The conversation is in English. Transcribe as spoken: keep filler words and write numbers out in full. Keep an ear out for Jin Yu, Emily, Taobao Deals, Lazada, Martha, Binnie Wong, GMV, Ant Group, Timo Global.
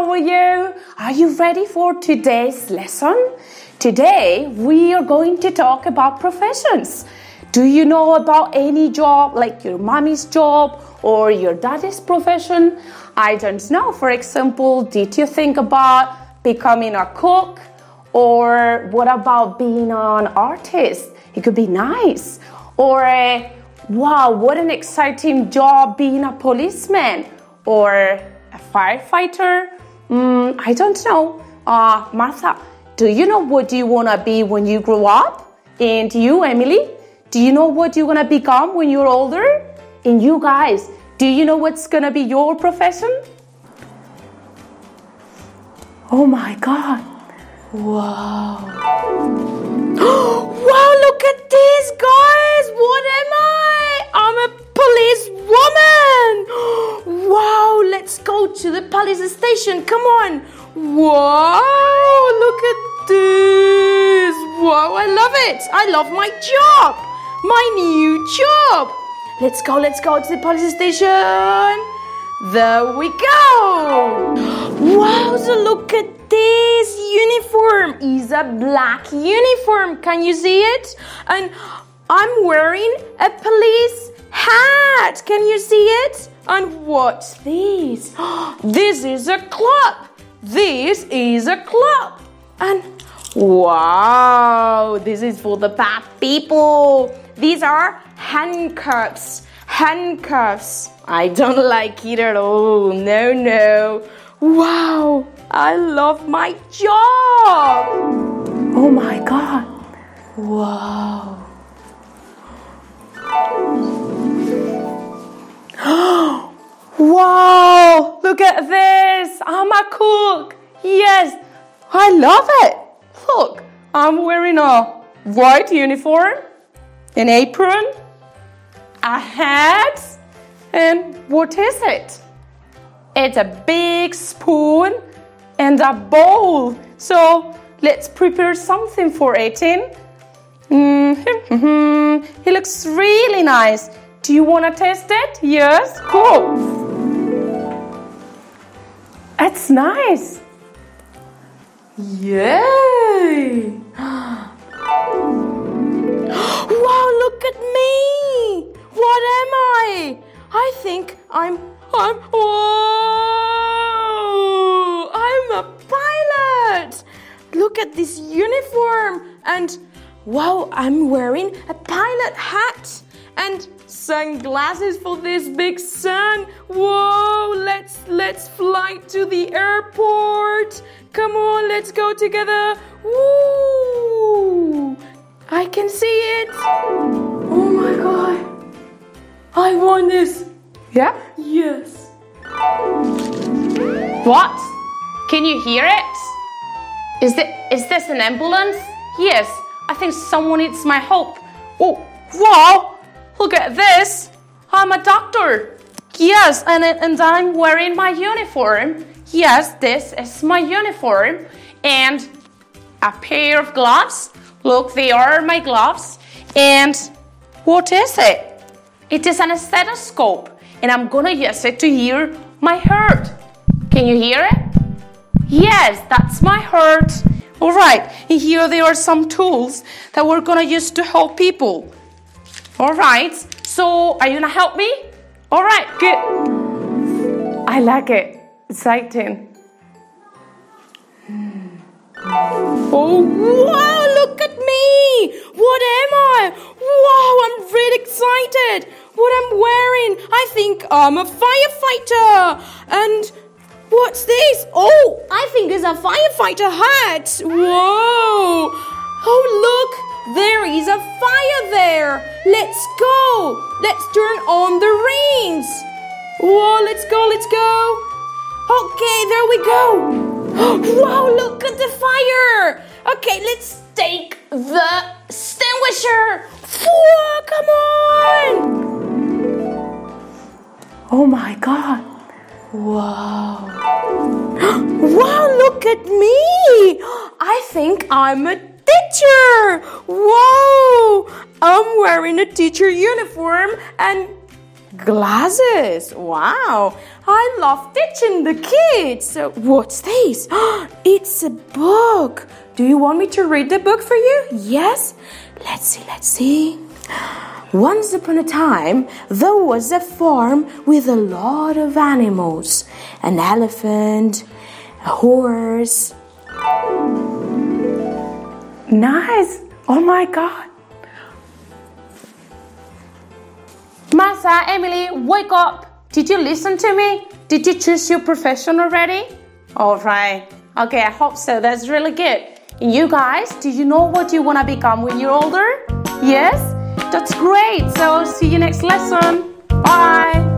how are you? Are you ready for today's lesson? Today we are going to talk about professions. Do you know about any job, like your mommy's job or your daddy's profession? I don't know. For example, did you think about becoming a cook? Or what about being an artist? It could be nice. Or, uh, wow, what an exciting job being a policeman. Or a firefighter? Mm, I don't know. Uh, Martha, do you know what you want to be when you grow up? And you, Emily, do you know what you want to become when you're older? And you guys, do you know what's going to be your profession? Oh my God. Wow. Wow, look at this, guys. What am I? I'm a police woman. Wow, let's go to the police station. Come on. Wow, look at this. Wow, I love it. I love my job. My new job. Let's go, let's go to the police station. There we go. Wow, so look at this uniform is a black uniform. Can you see it? And I'm wearing a police hat. Can you see it? And what's this? This is a club. This is a club. And wow, this is for the bad people. These are handcuffs. Handcuffs. I don't like it at all. No, no. Wow, I love my job. Oh my God. Wow. Wow, look at this. I'm a cook. Yes, I love it. Look, I'm wearing a white uniform, an apron, a hat, and what is it? It's a big spoon and a bowl. So let's prepare something for eating. Mm-hmm. It looks really nice. Do you want to taste it? Yes? Cool. It's nice. Yay! Wow, look at me! What am I? I think I'm... I'm... Whoa! I'm a pilot! Look at this uniform! And wow, I'm wearing a pilot hat! And sunglasses for this big sun! Whoa! Let's, let's fly to the airport! Come on, let's go together! Woo! I can see it! Oh my God! I want this. Yeah? Yes. What? Can you hear it? Is, the, is this an ambulance? Yes. I think someone needs my help. Oh, wow. Look at this. I'm a doctor. Yes, and, and I'm wearing my uniform. Yes, this is my uniform. And a pair of gloves. Look, they are my gloves. And what is it? It is an stethoscope, and I'm gonna use it to hear my heart. Can you hear it? Yes, that's my heart. All right, and here there are some tools that we're gonna use to help people. All right, so are you gonna help me? All right, good. I like it, exciting. Oh, wow, look at me! What am I? Wow, I'm really excited! What I'm wearing, I think I'm a firefighter! And what's this? Oh, I think it's a firefighter hat! Whoa! Oh, look! There is a fire there! Let's go! Let's turn on the rings! Whoa, let's go, let's go! Okay, there we go! Wow, look at the fire! Okay, let's take the extinguisher! Whoa, come on! Oh my God! Wow! Wow, look at me! I think I'm a teacher! Wow! I'm wearing a teacher uniform and Glasses. Wow. I love teaching the kids. So what's this? It's a book. Do you want me to read the book for you? Yes. Let's see, let's see. Once upon a time, there was a farm with a lot of animals. An elephant, a horse. Nice. Oh my God. Martha, Emily, wake up. Did you listen to me? Did you choose your profession already? All right. Okay, I hope so. That's really good. And you guys, do you know what you want to become when you're older? Yes? That's great. So, see you next lesson. Bye.